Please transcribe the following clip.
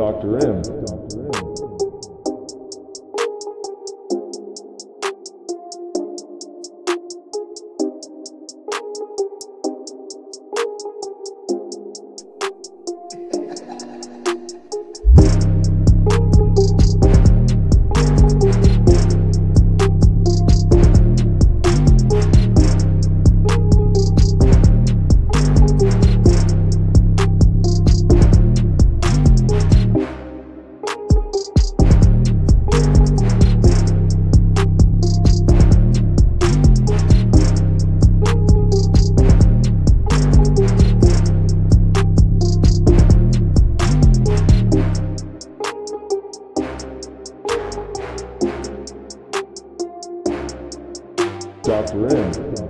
Dr. M. Dr. M.